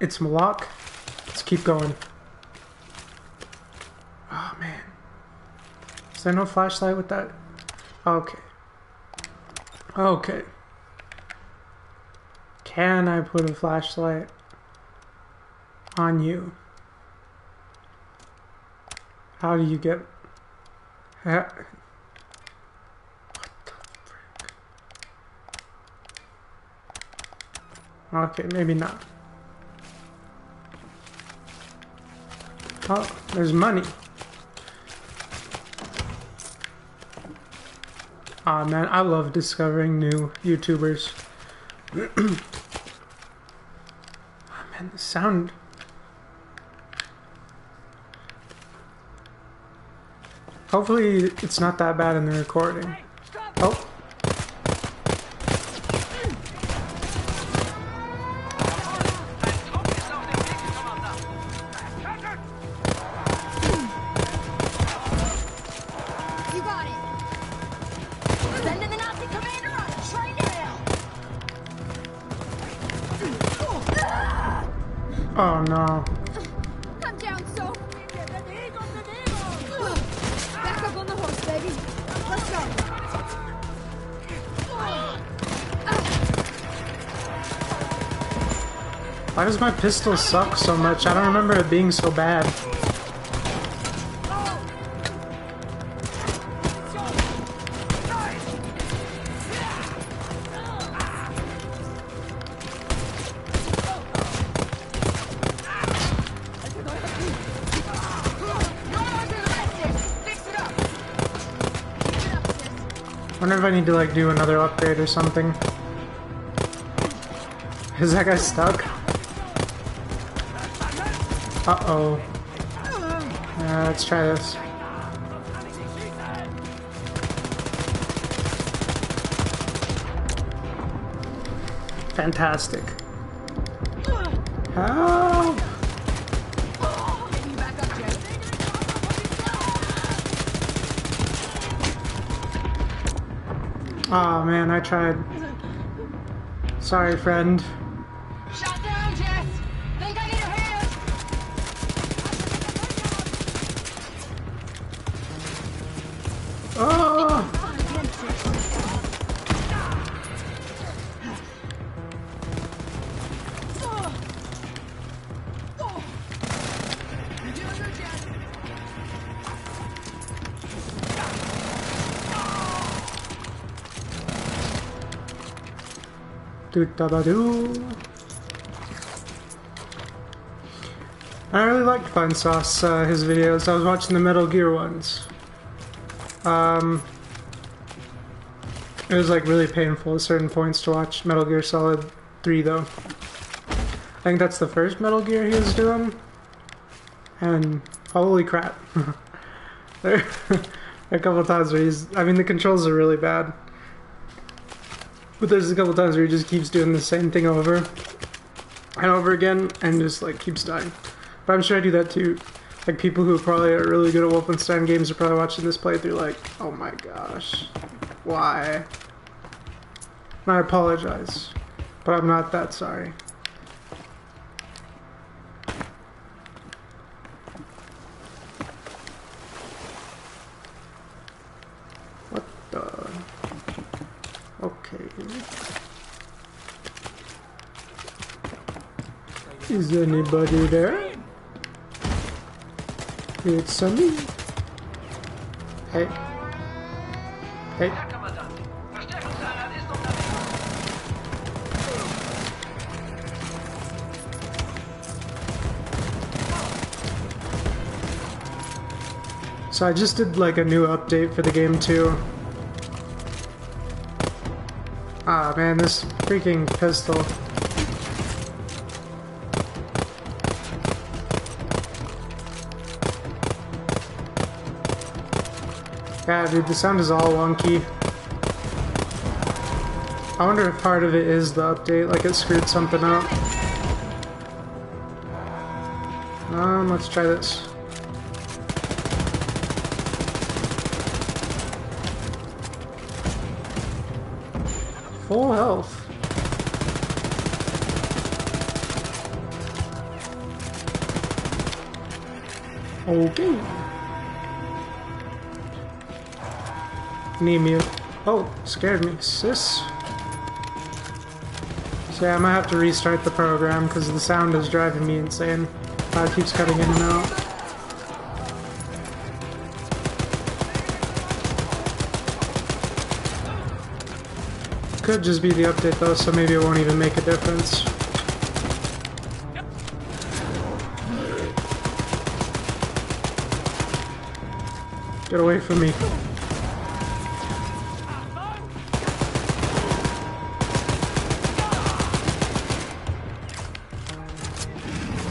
It's Malak. Let's keep going. Oh, man. Is there no flashlight with that? Okay. Okay. Can I put a flashlight on you? How do you get... What the frick? Okay, maybe not. Oh, there's money. Aw, man, I love discovering new YouTubers. Oh, man, the sound. Hopefully it's not that bad in the recording. Oh. Oh no. I'm down, so. Back up on the horse, baby. Let's go. Why does my pistol suck so much? I don't remember it being so bad. I wonder if I need to like do another upgrade or something. Is that guy stuck? Uh-oh. Let's try this. Fantastic. Help! Aw, oh, man, I tried. Sorry, friend. Shut down, Jess! Think I need your hand! Do-da-da-doo. I really liked Fun Sauce, his videos. I was watching the Metal Gear ones. It was like really painful at certain points to watch Metal Gear Solid 3 though. I think that's the first Metal Gear he was doing. And holy crap. There a couple times where he's, I mean, the controls are really bad. But there's a couple times where he just keeps doing the same thing over and over again and just like keeps dying. But I'm sure I do that too. Like people who probably are really good at Wolfenstein games are probably watching this playthrough like, oh my gosh, why? And I apologize, but I'm not that sorry. What the... Okay. Is anybody there? It's somebody. Hey. Hey. So I just did like a new update for the game too. Ah, man, this freaking pistol. Yeah, dude, the sound is all wonky. I wonder if part of it is the update, like it screwed something up. Let's try this. Full health. Okay. Need you. Oh, scared me. Sis. So yeah, I might have to restart the program because the sound is driving me insane. It keeps cutting in and out. Could just be the update though, so maybe it won't even make a difference. Get away from me.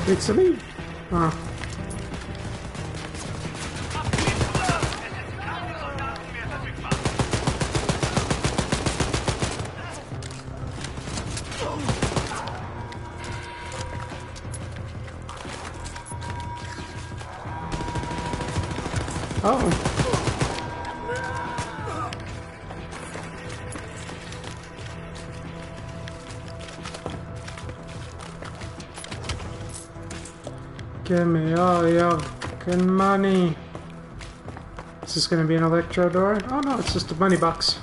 It's a me. Huh. Oh. Give me all your fucking money. Is this gonna be an electro door? Oh no, it's just a money box.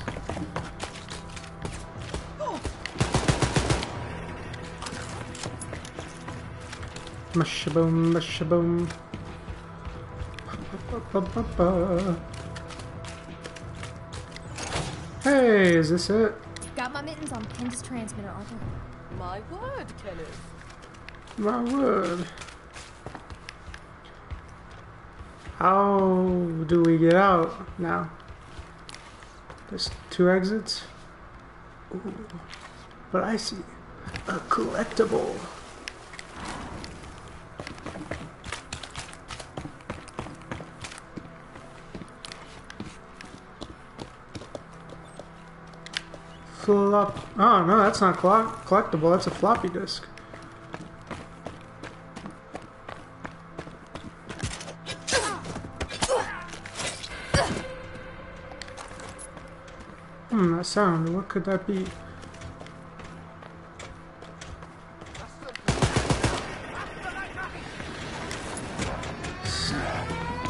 Mushaboom, mushaboom. Hey, is this it? Got my mittens on Ken's transmitter, Arthur. My word, Kenneth. My word. How do we get out now? There's two exits. Ooh, but I see a collectible. Flop. Oh no, that's not collectible. That's a floppy disk. That sound, what could that be?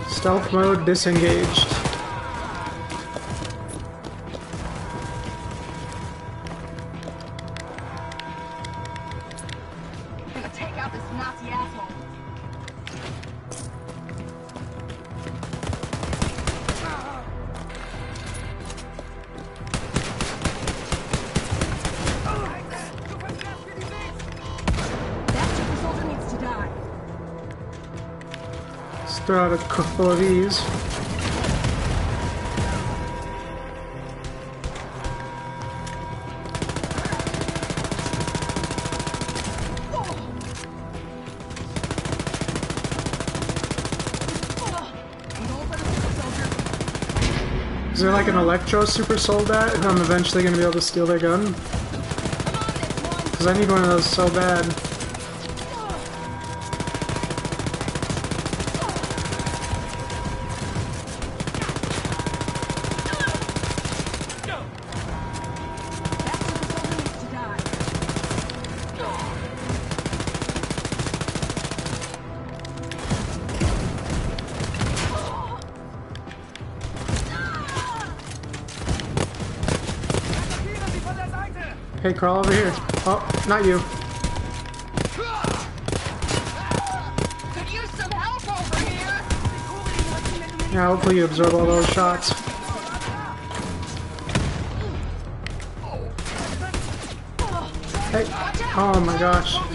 Stealth mode disengaged. Take out this Nazi asshole. Throw out a couple of these. Is there like an electro super soldat and I'm eventually gonna be able to steal their gun? Because I need one of those so bad. Hey, crawl over here. Oh, not you. Could use some help over here. Yeah, hopefully you absorb all those shots. Hey. Oh my gosh. Oh.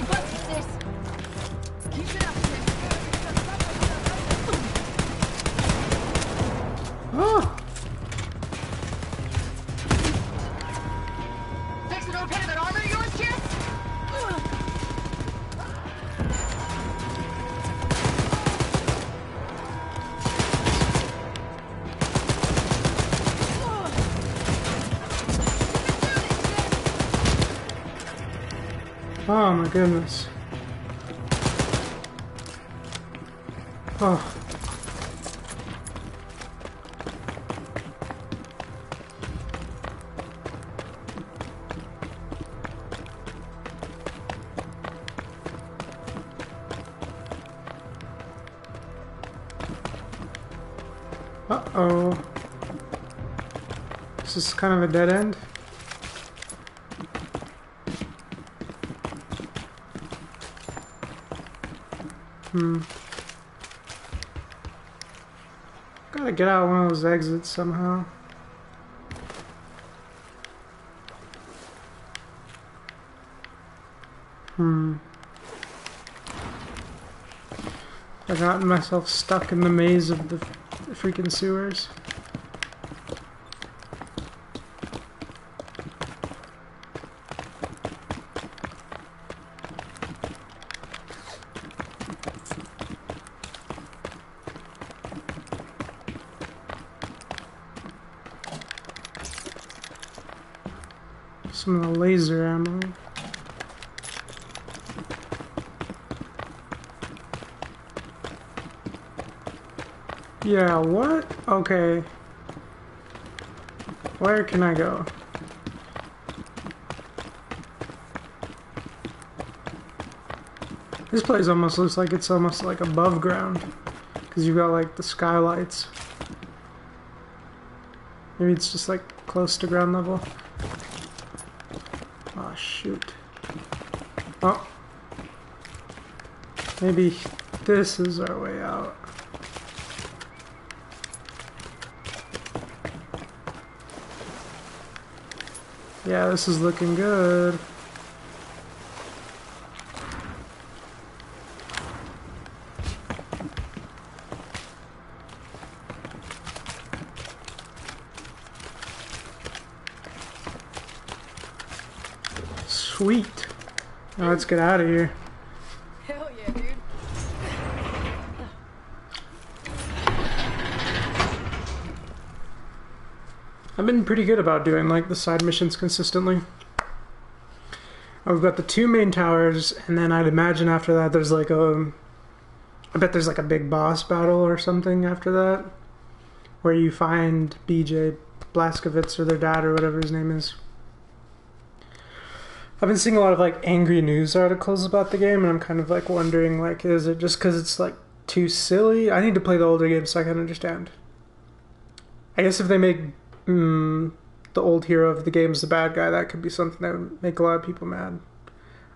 Oh my goodness. Oh. Uh-oh. This is kind of a dead end. Gotta get out one of those exits somehow. I've gotten myself stuck in the maze of the freaking sewers. Some of the laser ammo. Yeah, what? Okay. Where can I go? This place almost looks like it's almost like above ground. Because you've got like the skylights. Maybe it's just like close to ground level. Oh, shoot. Oh. Maybe this is our way out. Yeah, this is looking good. Sweet. Now let's get out of here. Hell yeah, dude. I've been pretty good about doing like the side missions consistently. We've got the two main towers, and then I'd imagine after that there's like a, I bet there's like a big boss battle or something after that, where you find BJ Blazkowicz or their dad or whatever his name is. I've been seeing a lot of like angry news articles about the game, and I'm kind of like wondering, like, is it just because it's like too silly? I need to play the older game so I can understand. I guess if they make the old hero of the game is the bad guy, that could be something that would make a lot of people mad.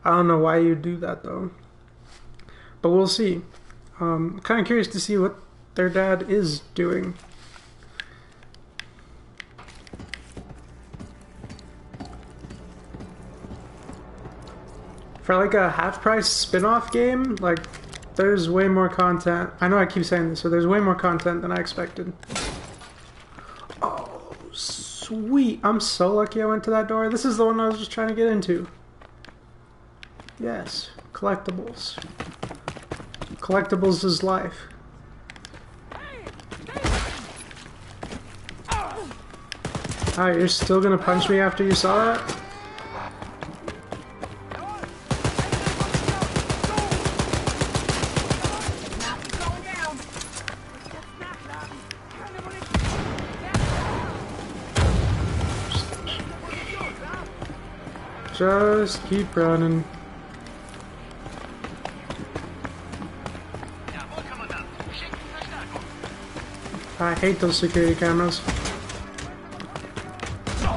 I don't know why you'd do that though. But we'll see. I'm kind of curious to see what their dad is doing. For like a half-price spin-off game, like, there's way more content. I know I keep saying this, so there's way more content than I expected. Oh, sweet. I'm so lucky I went to that door. This is the one I was just trying to get into. Yes. Collectibles. Collectibles is life. Alright, you're still gonna punch me after you saw that? Just keep running. I hate those security cameras. I'm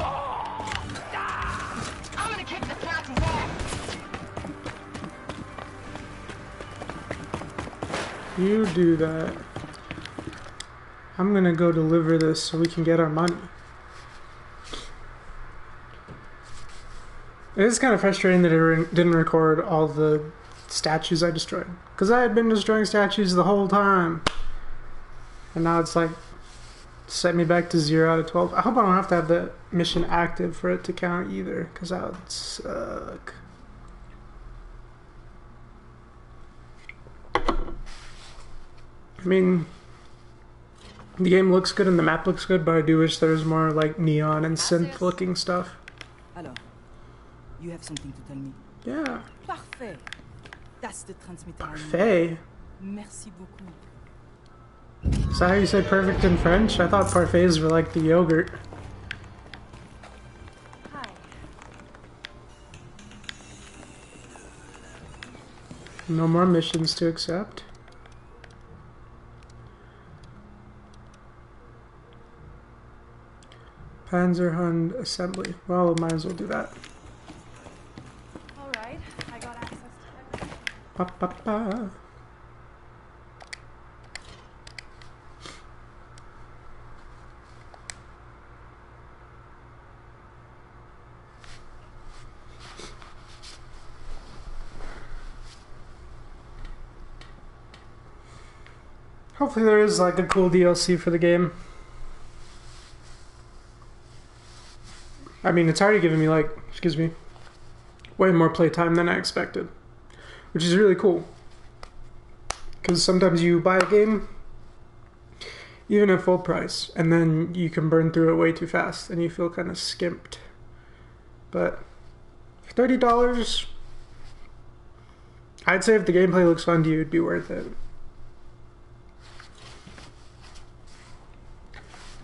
gonna kick the cat's ass. You do that. I'm gonna go deliver this so we can get our money. It is kind of frustrating that it didn't record all the statues I destroyed. Because I had been destroying statues the whole time. And now it's like, set me back to 0 out of 12. I hope I don't have to have the mission active for it to count either. Because that would suck. I mean, the game looks good and the map looks good, but I do wish there was more like neon and synth looking stuff. Hello. You have something to tell me? Yeah. Parfait. That's the transmitter. Parfait? Merci beaucoup. Is that how you say perfect in French? I thought parfaits were like the yogurt. Hi. No more missions to accept. Panzerhund assembly. Well, might as well do that. All right, I got access to it. Hopefully there is like a cool DLC for the game. I mean, it's already giving me like, excuse me, way more playtime than I expected, which is really cool. Because sometimes you buy a game, even at full price, and then you can burn through it way too fast, and you feel kind of skimped. But for $30, I'd say if the gameplay looks fun to you, it'd be worth it.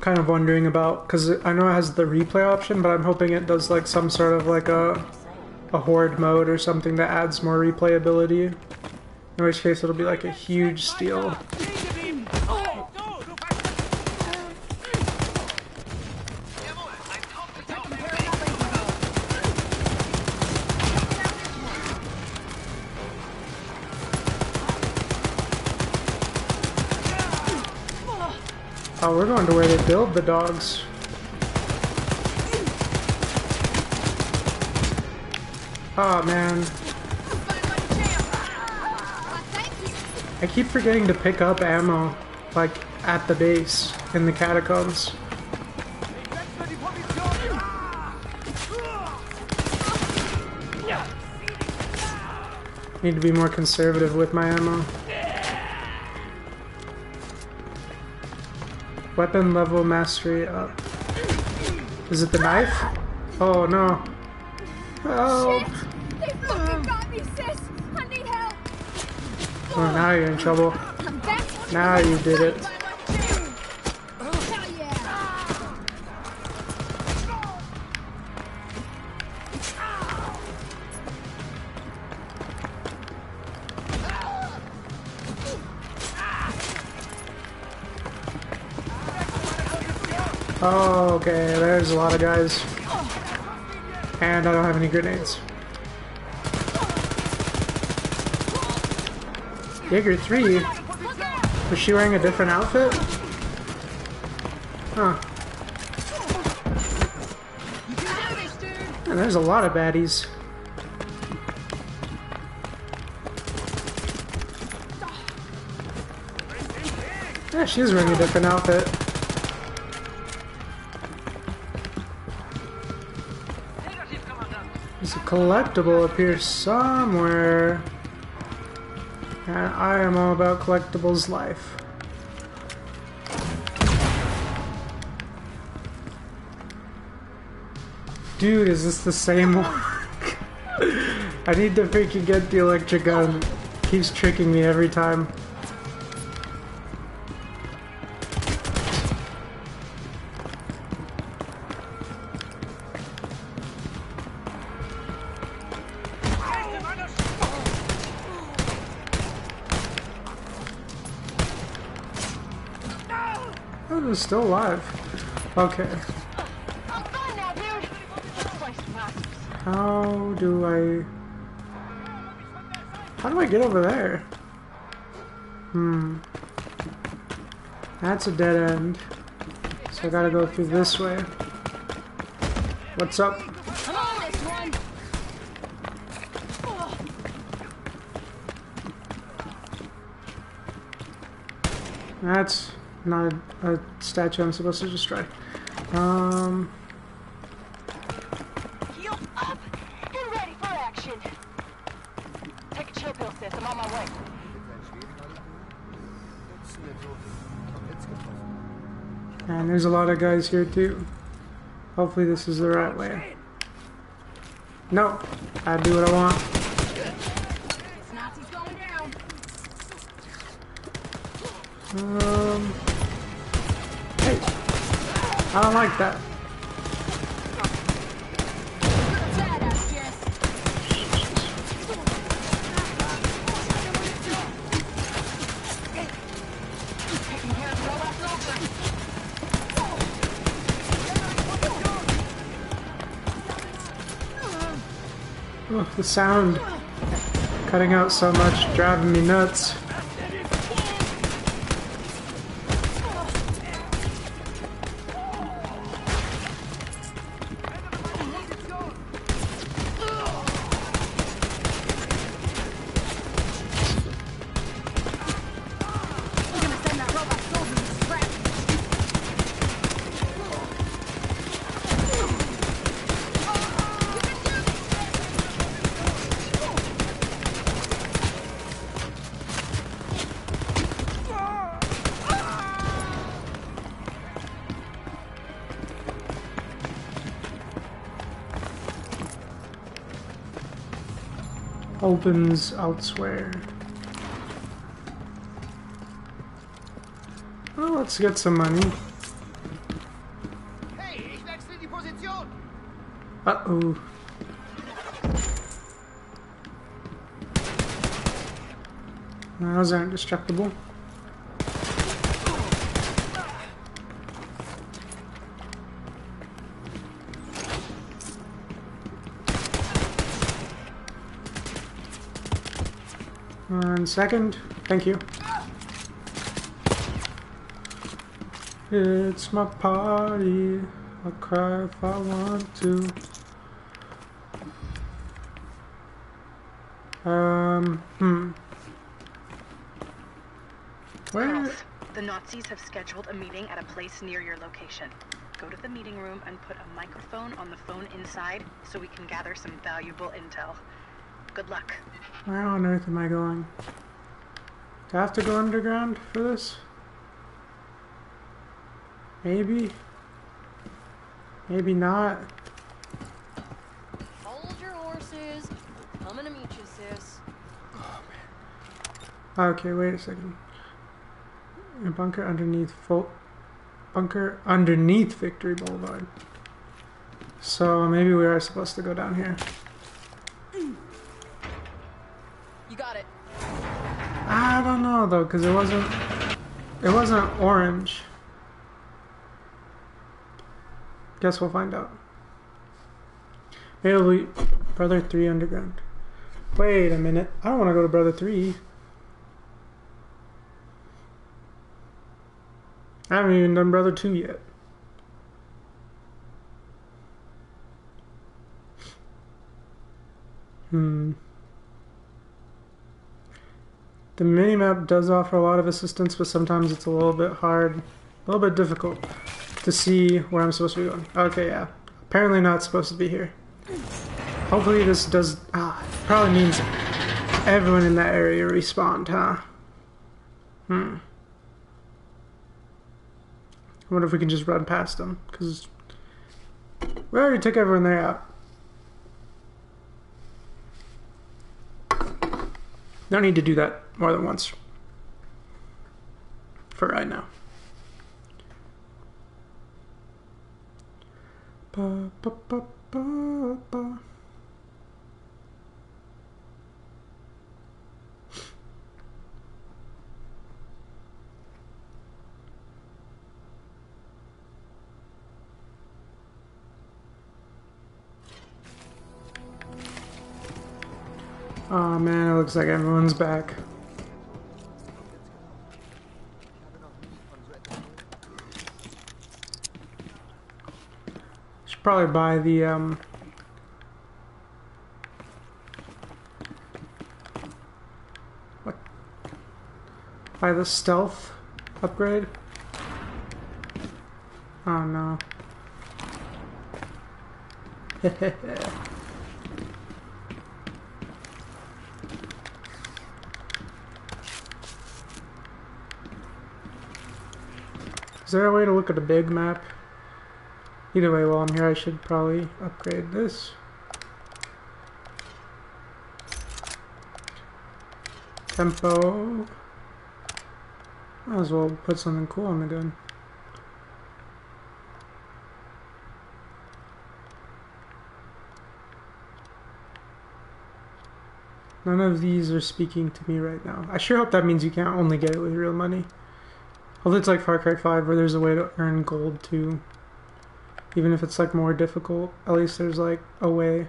Kind of wondering about, because I know it has the replay option, but I'm hoping it does like some sort of like a horde mode or something that adds more replayability, in which case it'll be like a huge steal. Oh, we're going to where they build the dogs. Ah, oh, man. I keep forgetting to pick up ammo, like, at the base, in the catacombs. Need to be more conservative with my ammo. Weapon level mastery up. Is it the knife? Oh no. Help. Shit. They fucking got me, sis. I need help. Oh, now you're in trouble. Now you did it. Oh, okay, there's a lot of guys. And I don't have any grenades. Jaeger 3? Was she wearing a different outfit? Huh. And there's a lot of baddies. Yeah, she's wearing a different outfit. Collectible up here somewhere, and I am all about collectibles life. Dude, is this the same one? I need to freaking get the electric gun. Keeps tricking me every time. Still alive. Okay. How do I get over there? Hmm. That's a dead end. So I gotta go through this way. What's up? That's not a statue I'm supposed to destroy. Heal up and ready for action. Take a chill pill, sis. I'm on my way. And there's a lot of guys here too. Hopefully this is the right way. No, I do what I want. Hey, I don't like that. Oh, the sound cutting out so much, driving me nuts. Opens elsewhere. Well, let's get some money. Uh-oh. Those aren't destructible. One second. Thank you. It's my party. I'll cry if I want to. Where? The Nazis have scheduled a meeting at a place near your location. Go to the meeting room and put a microphone on the phone inside so we can gather some valuable intel. Good luck. Where on earth am I going? Do I have to go underground for this? Maybe. Maybe not. Hold your horses. We're coming to meet you, sis. Oh, man. Okay, wait a second. A bunker underneath Victory Boulevard. So maybe we are supposed to go down here. I don't know though, because it wasn't orange. Guess we'll find out. Maybe it'll be Brother 3 Underground. Wait a minute, I don't want to go to Brother 3. I haven't even done Brother 2 yet. The minimap does offer a lot of assistance, but sometimes it's a little bit hard, a little bit difficult to see where I'm supposed to be going. Okay, yeah. Apparently not supposed to be here. Hopefully this does... probably means everyone in that area respawned, huh? I wonder if we can just run past them, because we already took everyone there out. No need to do that more than once. For right now. Ba, ba, ba, ba, ba. Oh man, it looks like everyone's back. Should probably buy the what? Buy the stealth upgrade? Oh no. Is there a way to look at a big map? Either way, while I'm here, I should probably upgrade this. Tempo. Might as well put something cool on the gun. None of these are speaking to me right now. I sure hope that means you can't only get it with real money. Although it's like Far Cry 5 where there's a way to earn gold too. Even if it's like more difficult, at least there's like a way.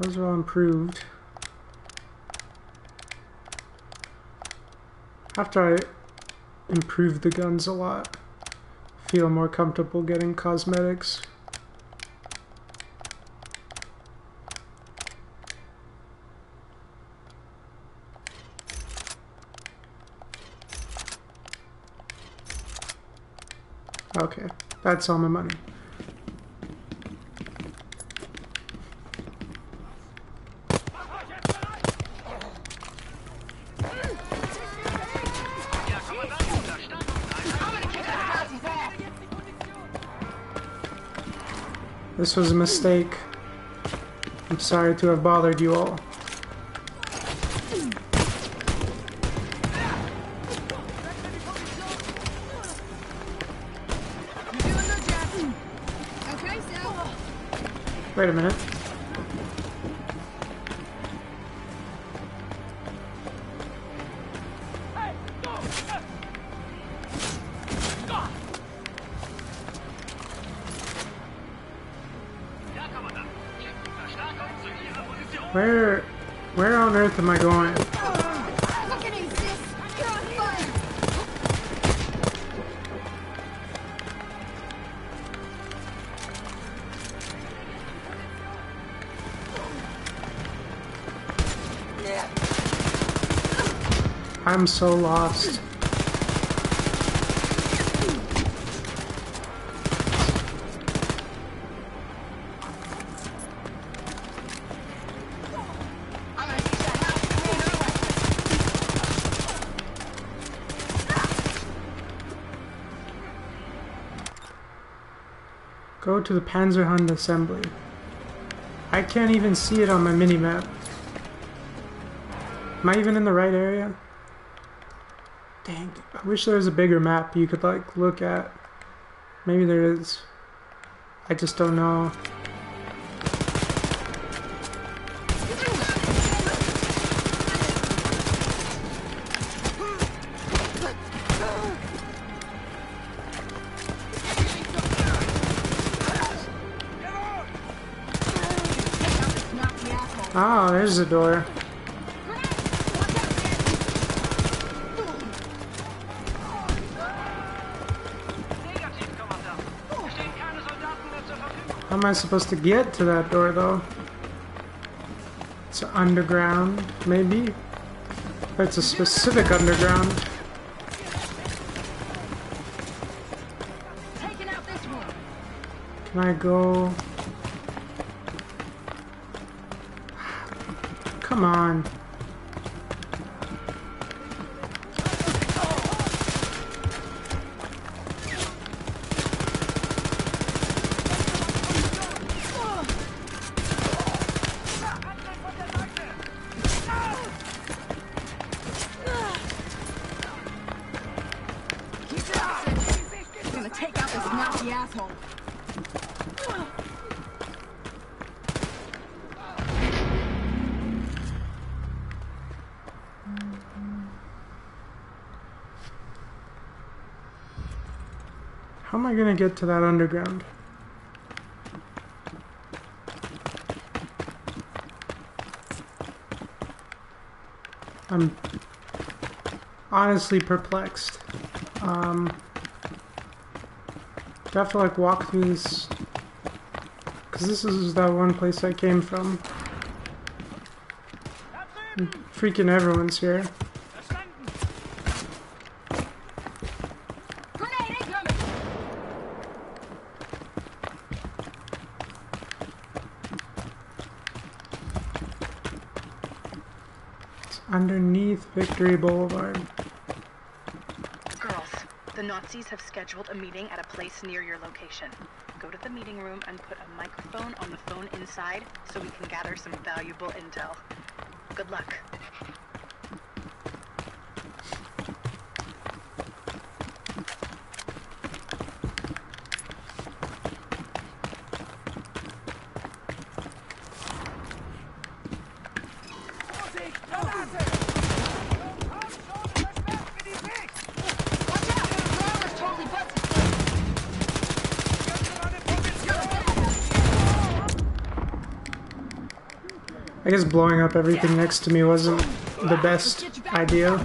Those are all improved. After I improve the guns a lot, I feel more comfortable getting cosmetics. Okay, that's all my money. This was a mistake. I'm sorry to have bothered you all. Wait a minute. Where on earth am I going? I'm so lost. Go to the Panzerhund assembly. I can't even see it on my minimap. Am I even in the right area? Dang, I wish there was a bigger map you could like look at. Maybe there is. I just don't know. Ah, oh, there's the door. How am I supposed to get to that door though? It's underground, maybe? But it's a specific underground. Can I go? Come on. How am I gonna get to that underground? I'm honestly perplexed. Do I have to like walk through this? Because this is that one place I came from. Freaking everyone's here. Underneath Victory Boulevard. Girls, the Nazis have scheduled a meeting at a place near your location. Go to the meeting room and put a microphone on the phone inside so we can gather some valuable intel. Good luck. I guess blowing up everything next to me wasn't the best idea.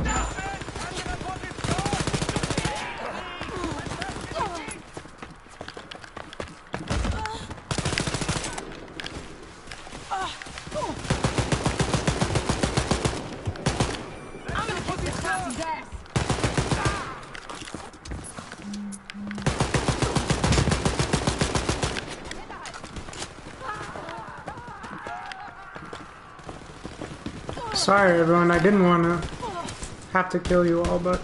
Sorry everyone, I didn't want to have to kill you all, but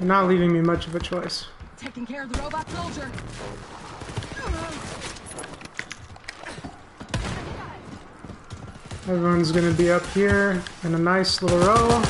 you're not leaving me much of a choice. Taking care of the robot soldier. Everyone's gonna be up here in a nice little row.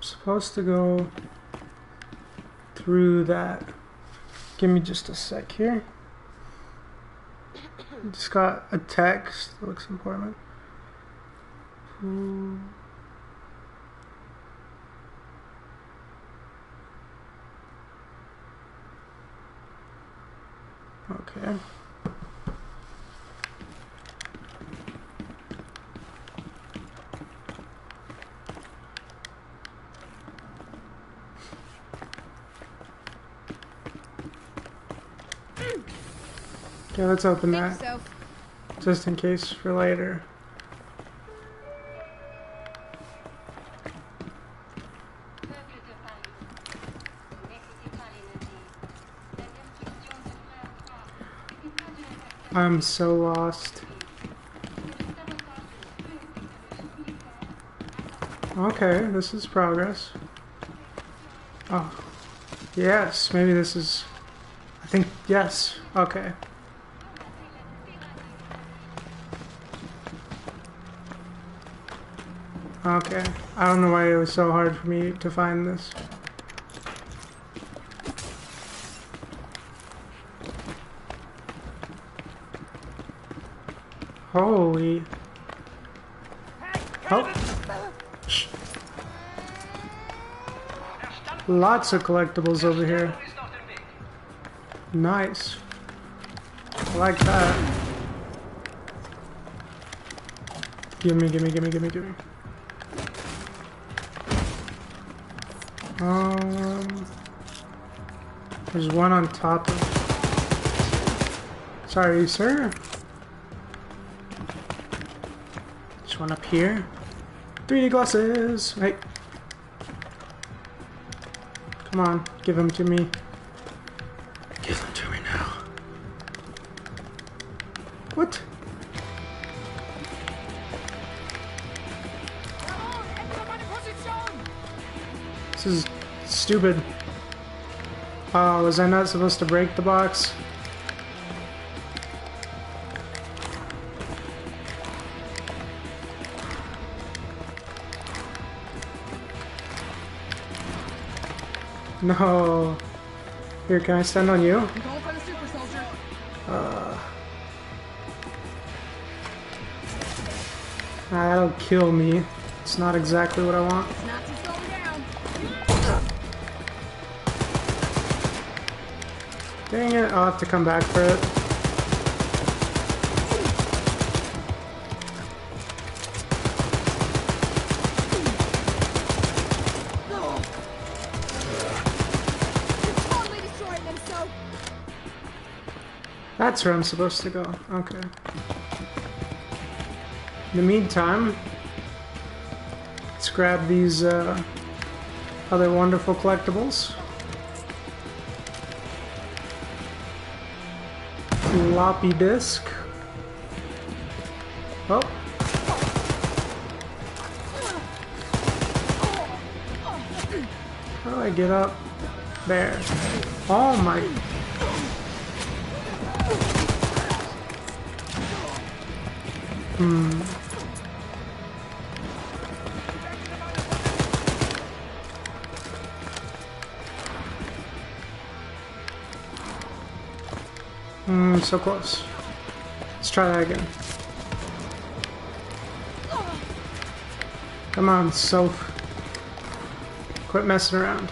Supposed to go through that. Give me just a sec here. Just got a text that looks important. Okay. Yeah, let's open that, so. Just in case for later. I'm so lost. Okay, this is progress. Oh, yes, maybe this is, I think, yes, okay. Okay, I don't know why it was so hard for me to find this. Holy. Oh. Lots of collectibles over here. Nice. I like that. Gimme, gimme, gimme, gimme, gimme. There's one on top of... Sorry, sir. There's one up here. 3D glasses! Wait. Come on, give them to me. Give them to me now. What? This is stupid. Oh, was I not supposed to break the box? No. Here, can I stand on you? That'll kill me. It's not exactly what I want. Dang it, I'll have to come back for it. That's where I'm supposed to go. Okay. In the meantime, let's grab these other wonderful collectibles. Floppy disk. Oh. How do I get up there? Oh my. So close. Let's try that again. Come on, soap. Quit messing around.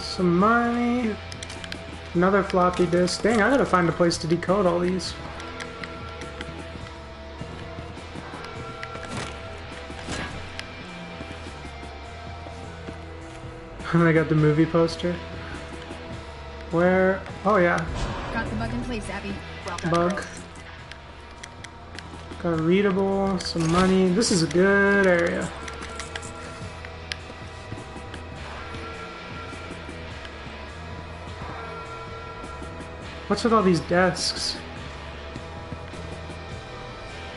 Some money. Another floppy disk. Dang, I gotta find a place to decode all these. I got the movie poster. Where? Oh yeah. Got the bug in place, Abby. Well done, bug. Got a readable, some money. This is a good area. What's with all these desks?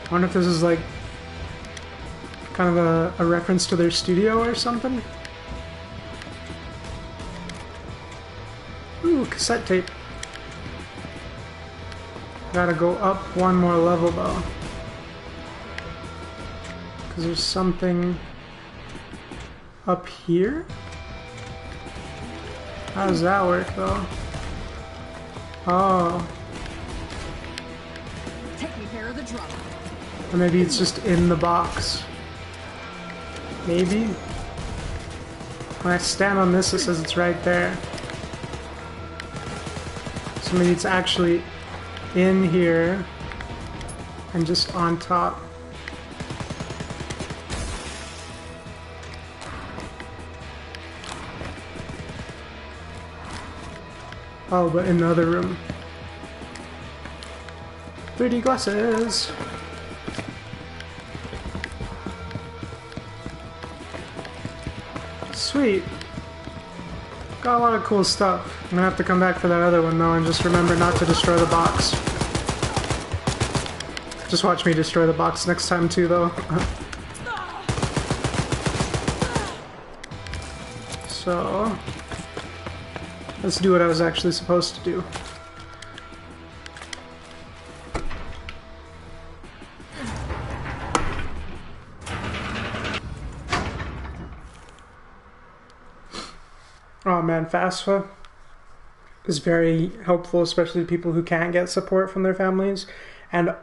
I wonder if this is like kind of a reference to their studio or something. Ooh, cassette tape. Gotta go up one more level though. Cause there's something up here? How does that work though? Oh. Taking care of the drop. Or maybe it's just in the box. Maybe? When I stand on this, it says it's right there. So maybe it's actually in here and just on top. Oh, but in the other room. 3D glasses! Sweet! Got a lot of cool stuff. I'm gonna have to come back for that other one though, and just remember not to destroy the box. Just watch me destroy the box next time too though. So, let's do what I was actually supposed to do. Oh man, FAFSA is very helpful, especially to people who can't get support from their families and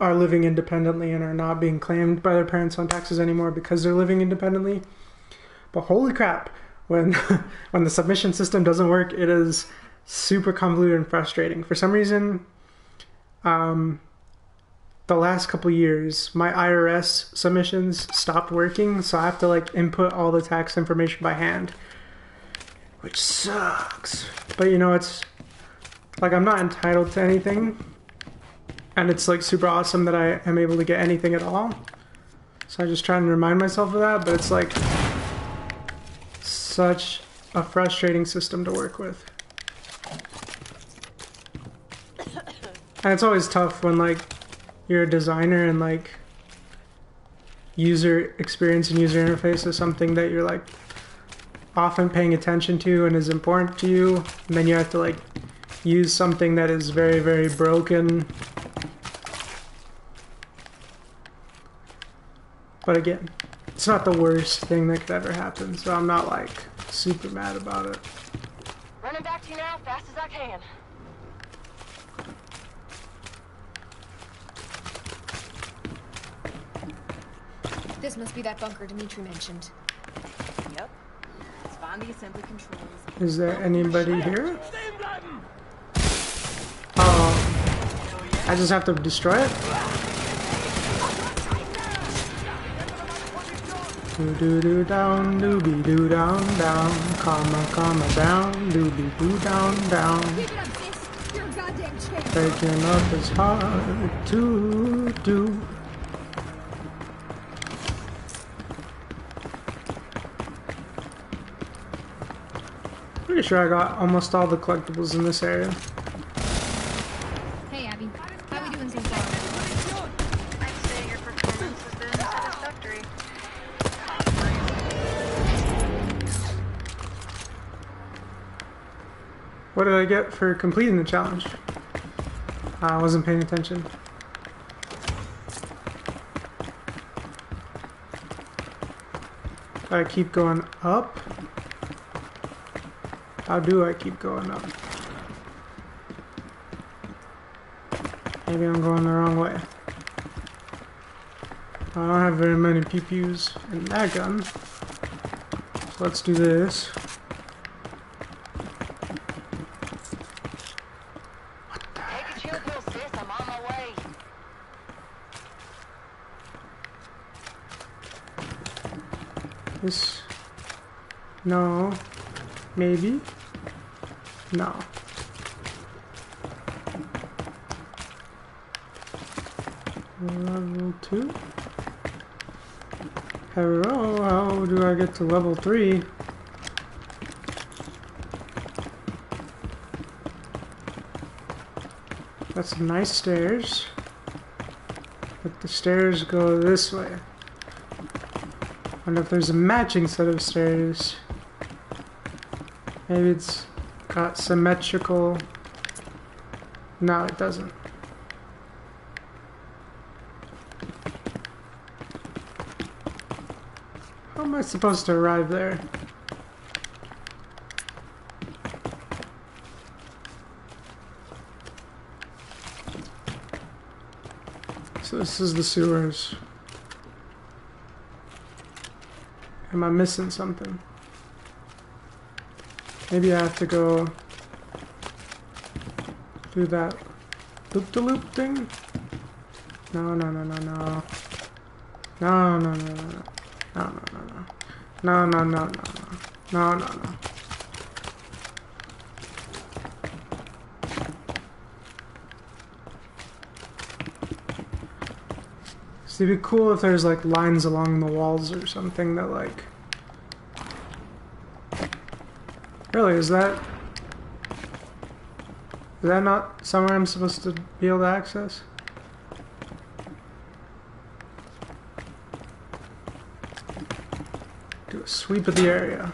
are living independently and are not being claimed by their parents on taxes anymore because they're living independently. But holy crap, when the submission system doesn't work, it is super convoluted and frustrating. For some reason, the last couple years, my IRS submissions stopped working, so I have to like input all the tax information by hand. Which sucks. But you know, it's like I'm not entitled to anything. And it's like super awesome that I am able to get anything at all. So I just try and remind myself of that, but it's like such a frustrating system to work with. And it's always tough when like you're a designer and like user experience and user interface is something that you're like often paying attention to and is important to you, and then you have to like use something that is very, very broken. But again, it's not the worst thing that could ever happen, so I'm not like super mad about it. Running back to you now, fast as I can. This must be that bunker Dimitri mentioned. The assembly controls. Is there anybody here? Oh, I just have to destroy it. Do do do down, doobie do down down, comma comma down, doobie do down down. Breaking up is hard to do. Pretty sure I got almost all the collectibles in this area. Hey Abby, how are we doing so far? I'd say your performance has been satisfactory. What did I get for completing the challenge? I wasn't paying attention. I keep going up. How do I keep going up? Maybe I'm going the wrong way. I don't have very many PPUs in that gun. So let's do this. What the heck? Take a chill pill, sis. I'm on my way. This. No. Maybe. No. Level 2? Hello, how do I get to level 3? That's some nice stairs. But the stairs go this way. I wonder if there's a matching set of stairs. Maybe it's got symmetrical. No, it doesn't. How am I supposed to arrive there? So this is the sewers. Am I missing something? Maybe I have to go through that loop-de-loop thing? No. No. No. So it'd be cool if there's like lines along the walls or something that like... Really, is that not somewhere I'm supposed to be able to access? Do a sweep of the area.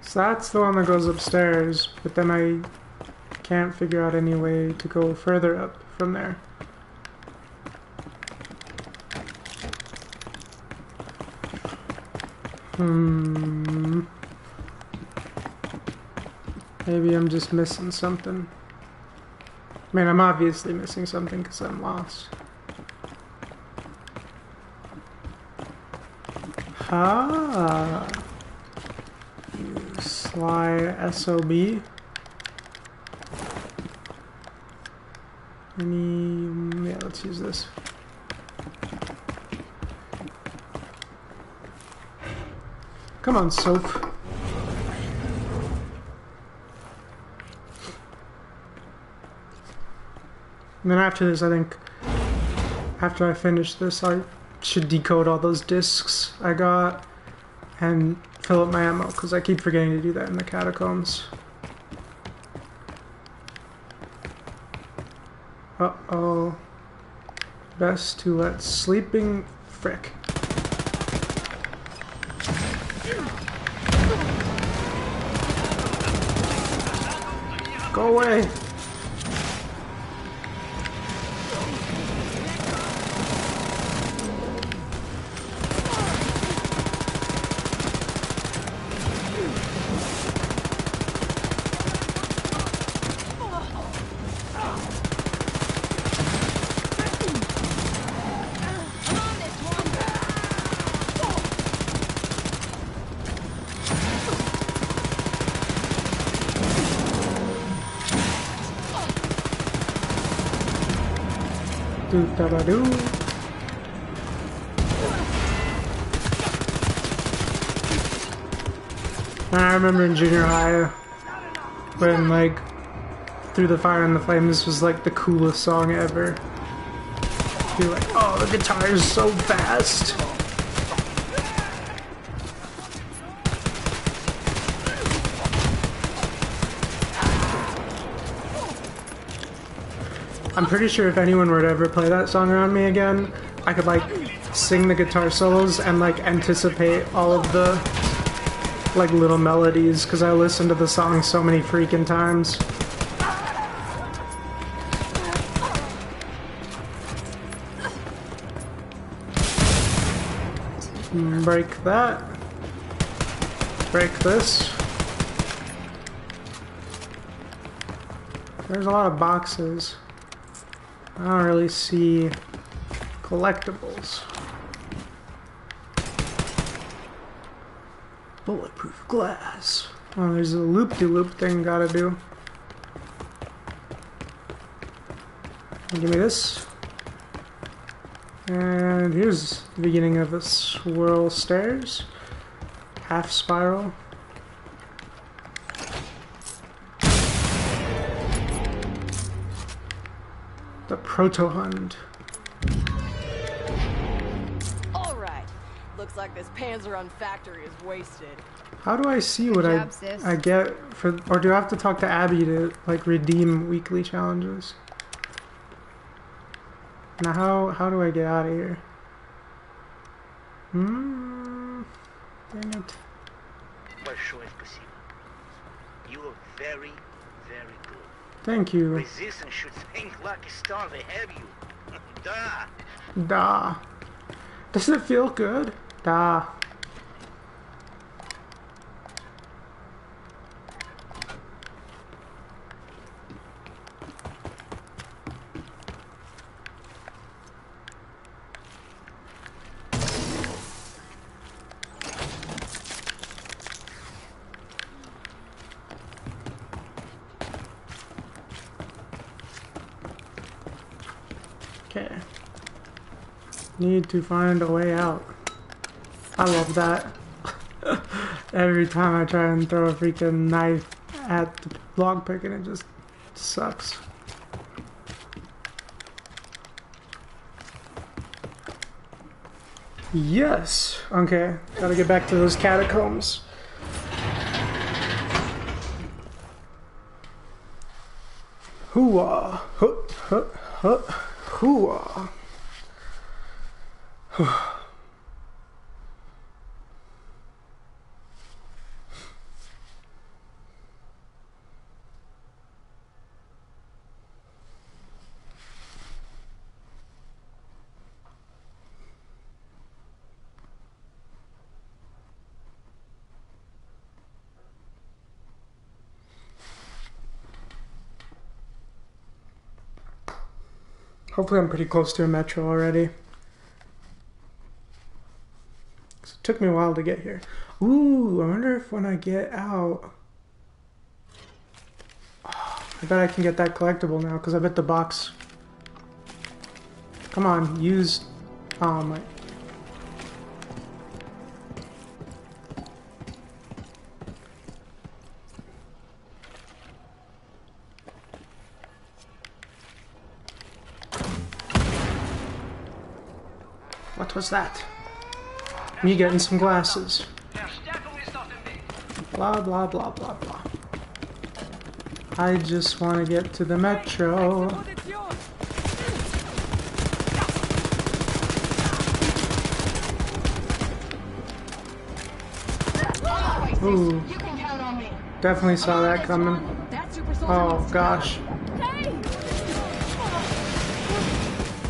So that's the one that goes upstairs, but then I can't figure out any way to go further up from there. Maybe I'm just missing something. I mean, I'm obviously missing something because I'm lost. Ah, you sly SOB. Yeah, let's use this. Come on, soap. And then after this, I think, after I finish this, I should decode all those discs I got and fill up my ammo, because I keep forgetting to do that in the catacombs. Uh-oh. Best to let sleeping frick. Go away! Do-da-da-do. I remember in junior high when like Through the Fire and the Flames was like the coolest song ever. be like, oh, the guitar is so fast. I'm pretty sure if anyone were to ever play that song around me again, I could like sing the guitar solos and like anticipate all of the like little melodies, because I listened to the song so many freaking times. Break that. Break this. There's a lot of boxes. I don't really see collectibles. Bulletproof glass. Oh, there's a loop-de-loop thing gotta do. Give me this. And here's the beginning of a swirl stairs. Half spiral. The Protohund. Alright. Looks like this Panzerhund factory is wasted. How do I see what I get for, or do I have to talk to Abby to like redeem weekly challenges? Now how do I get out of here? Dang it. You are very, very good. Thank you. Resistance should think lucky star they have you. Da. Does it feel good? Da. Okay. Need to find a way out. I love that. Every time I try and throw a freaking knife at the log pick and it just sucks. Yes! Okay, gotta get back to those catacombs. Hoo-ah! Hup, hup, hup. Cool. Hopefully I'm pretty close to a metro already. It took me a while to get here. Ooh, I wonder if when I get out... Oh, I bet I can get that collectible now, because I bet the box... Come on, use... Oh my... What was that? Me getting some glasses. Blah, blah, blah, blah, blah. I just want to get to the metro. Ooh. Definitely saw that coming. Oh, gosh.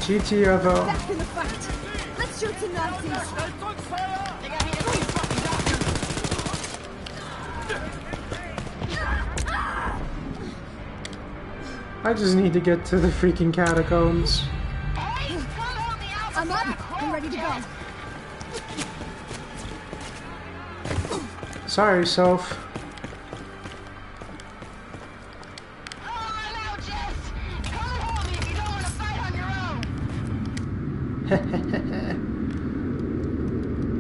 GTFO. I just need to get to the freaking catacombs. Hey, I'm up. I'm ready to go. Sorry, Soph.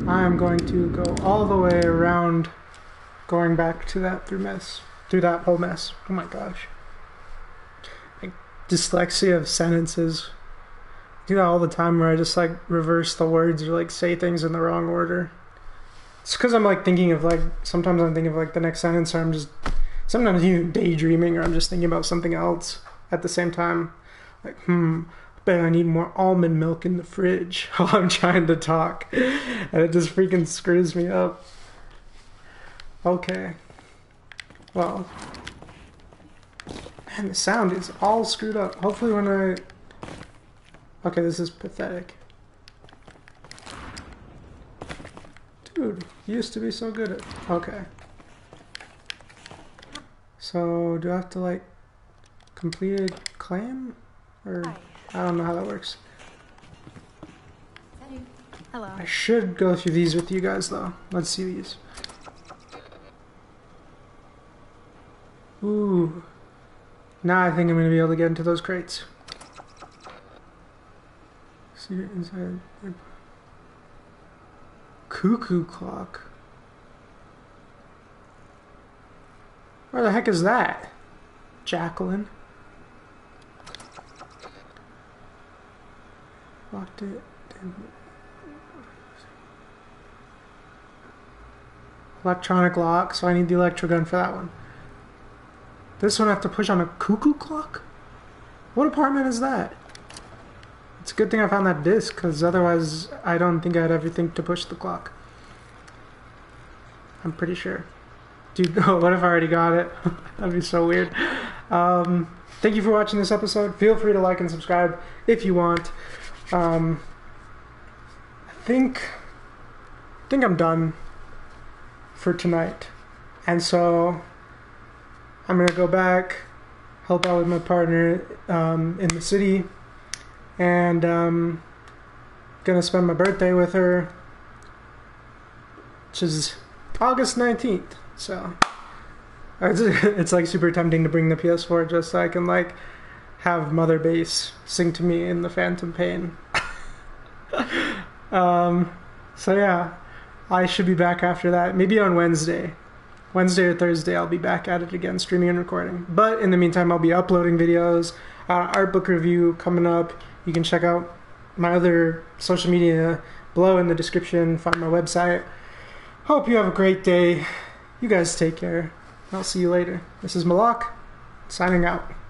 I'm going to go all the way around, going back to that through that whole mess. Oh my gosh. Like dyslexia of sentences. do that all the time where I just like reverse the words or like say things in the wrong order. It's because I'm like thinking of like, sometimes I'm thinking of like the next sentence, or I'm just sometimes even daydreaming, or I'm just thinking about something else at the same time. Like, bet I need more almond milk in the fridge while I'm trying to talk. And it just freaking screws me up. Okay. Well. Man, the sound is all screwed up. Hopefully when I... Okay, this is pathetic. Dude, you used to be so good at... Okay. So, do I have to, like, complete a claim? Or... I don't know how that works. Hello. I should go through these with you guys, though. Let's see these. Ooh. Now I think I'm going to be able to get into those crates. See inside. Cuckoo clock. Where the heck is that? Jacqueline. Locked it. Electronic lock, so I need the electro gun for that one. This one I have to push on a cuckoo clock? What apartment is that? It's a good thing I found that disc, because otherwise I don't think I had everything to push the clock. I'm pretty sure. Dude, oh, what if I already got it? That'd be so weird. Thank you for watching this episode. Feel free to like and subscribe if you want. I think I'm done for tonight, and so I'm gonna go back, help out with my partner in the city, and gonna spend my birthday with her, which is August 19th. So it's like super tempting to bring the PS4 just so I can like have Mother Base sing to me in the Phantom Pain. So yeah, I should be back after that. Maybe on Wednesday. Wednesday or Thursday I'll be back at it again, streaming and recording. But in the meantime, I'll be uploading videos, art book review coming up. You can check out my other social media below in the description, find my website. Hope you have a great day. You guys take care. I'll see you later. This is Malak, signing out.